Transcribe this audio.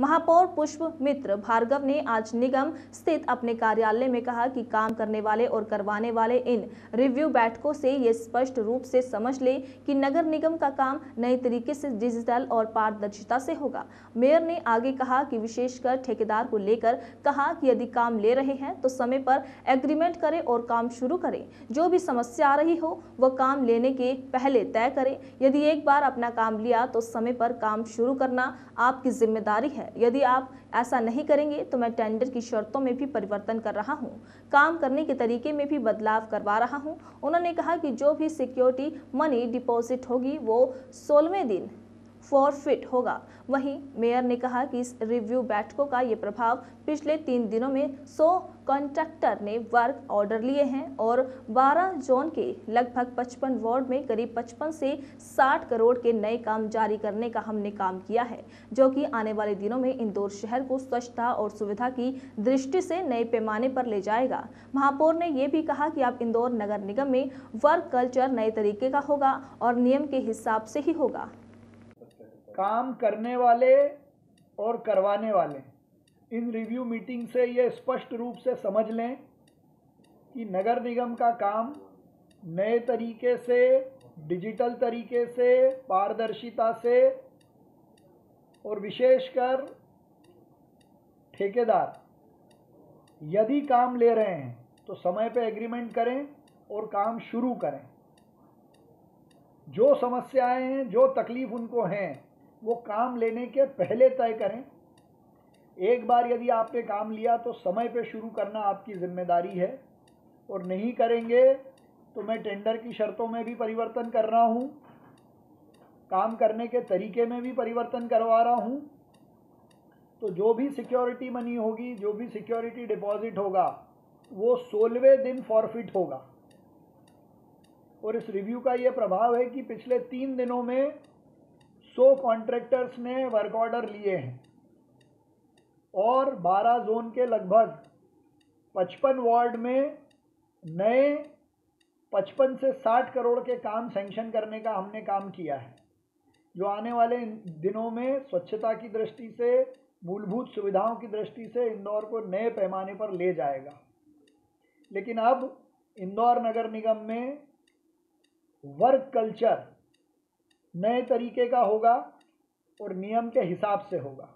महापौर पुष्प मित्र भार्गव ने आज निगम स्थित अपने कार्यालय में कहा कि काम करने वाले और करवाने वाले इन रिव्यू बैठकों से ये स्पष्ट रूप से समझ ले कि नगर निगम का काम नए तरीके से डिजिटल और पारदर्शिता से होगा। मेयर ने आगे कहा कि विशेषकर ठेकेदार को लेकर कहा कि यदि काम ले रहे हैं तो समय पर एग्रीमेंट करें और काम शुरू करें। जो भी समस्या आ रही हो वह काम लेने के पहले तय करें। यदि एक बार अपना काम लिया तो समय पर काम शुरू करना आपकी जिम्मेदारी है। यदि आप ऐसा नहीं करेंगे तो मैं टेंडर की शर्तों में भी परिवर्तन कर रहा हूं, काम करने के तरीके में भी बदलाव करवा रहा हूं। उन्होंने कहा कि जो भी सिक्योरिटी मनी डिपॉजिट होगी वो 16वें दिन फॉरफिट होगा। वहीं मेयर ने कहा कि इस रिव्यू बैठकों का ये प्रभाव पिछले 3 दिनों में 100 कॉन्ट्रैक्टर ने वर्क ऑर्डर लिए हैं और 12 जोन के लगभग 55 वार्ड में करीब 55 से 60 करोड़ के नए काम जारी करने का हमने काम किया है, जो कि आने वाले दिनों में इंदौर शहर को स्वच्छता और सुविधा की दृष्टि से नए पैमाने पर ले जाएगा। महापौर ने यह भी कहा कि अब इंदौर नगर निगम में वर्क कल्चर नए तरीके का होगा और नियम के हिसाब से ही होगा। काम करने वाले और करवाने वाले इन रिव्यू मीटिंग से ये स्पष्ट रूप से समझ लें कि नगर निगम का काम नए तरीके से, डिजिटल तरीके से, पारदर्शिता से और विशेषकर ठेकेदार यदि काम ले रहे हैं तो समय पे एग्रीमेंट करें और काम शुरू करें। जो समस्याएं हैं, जो तकलीफ उनको हैं वो काम लेने के पहले तय करें। एक बार यदि आपने काम लिया तो समय पे शुरू करना आपकी जिम्मेदारी है और नहीं करेंगे तो मैं टेंडर की शर्तों में भी परिवर्तन कर रहा हूँ, काम करने के तरीके में भी परिवर्तन करवा रहा हूँ। तो जो भी सिक्योरिटी मनी होगी, जो भी सिक्योरिटी डिपॉजिट होगा वो 16वें दिन फॉरफिट होगा। और इस रिव्यू का ये प्रभाव है कि पिछले 3 दिनों में 100 कॉन्ट्रैक्टर्स ने वर्क ऑर्डर लिए हैं और 12 जोन के लगभग 55 वार्ड में नए 55 से 60 करोड़ के काम सैंक्शन करने का हमने काम किया है, जो आने वाले दिनों में स्वच्छता की दृष्टि से, मूलभूत सुविधाओं की दृष्टि से इंदौर को नए पैमाने पर ले जाएगा। लेकिन अब इंदौर नगर निगम में वर्क कल्चर नए तरीके का होगा और नियम के हिसाब से होगा।